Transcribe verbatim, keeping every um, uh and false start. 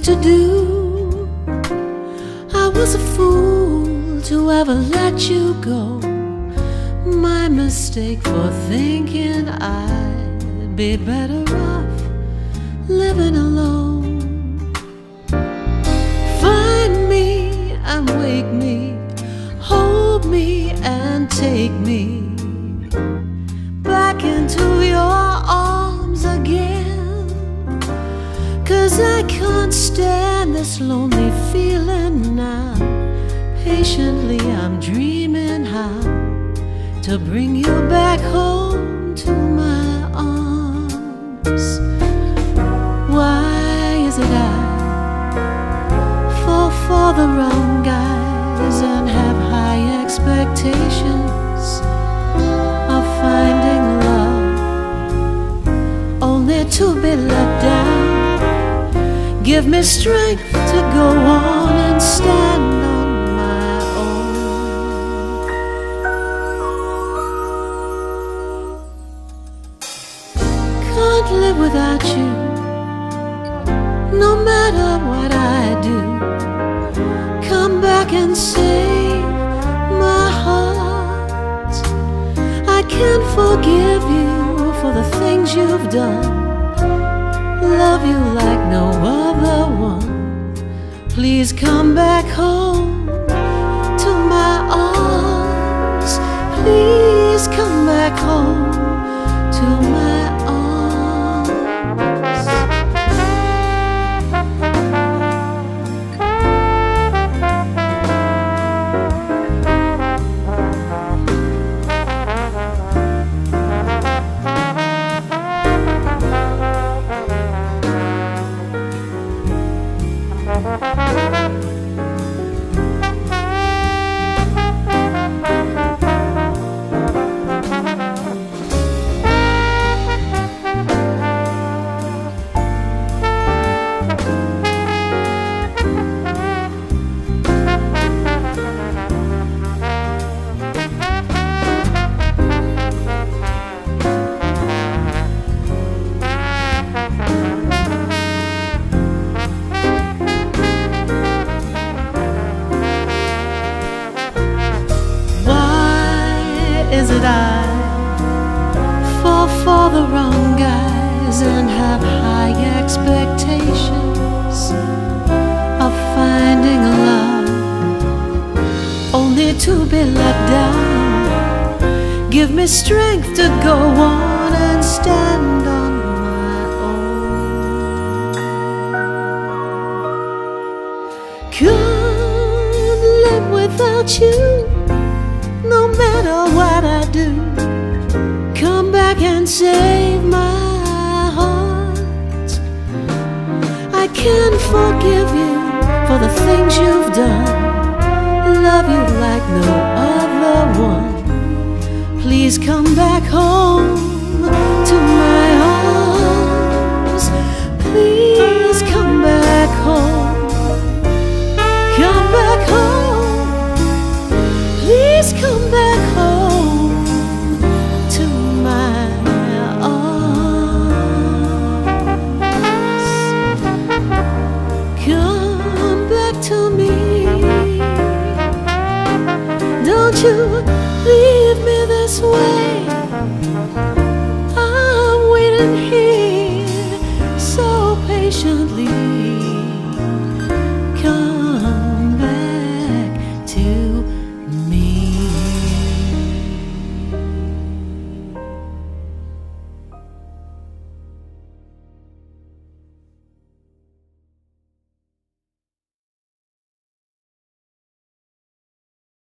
used to do. I was a fool to ever let you go. My mistake for thinking I'd be better off living alone. Find me and wake me, hold me and take me back into your arms again. 'Cause I can't stand this lonely feeling now. Patiently I'm dreaming how to bring you back home to my arms. Why is it I fall for the wrong guys and have high expectations of finding love, only to be let down? Give me strength to go on and stand on my own. Can't live without you, no matter what I do. Come back and save my heart. I can't forgive you for the things you've done. Love you like no other one. Please come back home to my arms. Please come back home to my arms. I fall for the wrong guys and have high expectations of finding love, only to be let down. Give me strength to go on and stand on my own. Can't live without you, no matter what I do. Come back and save my heart. I can't forgive you for the things you've done. Love you like no other one. Please come back home to my arms. Please come back home. Come back home. Please come back home to my arms. Come back to me. Don't you leave me this way. I'm waiting here so patiently.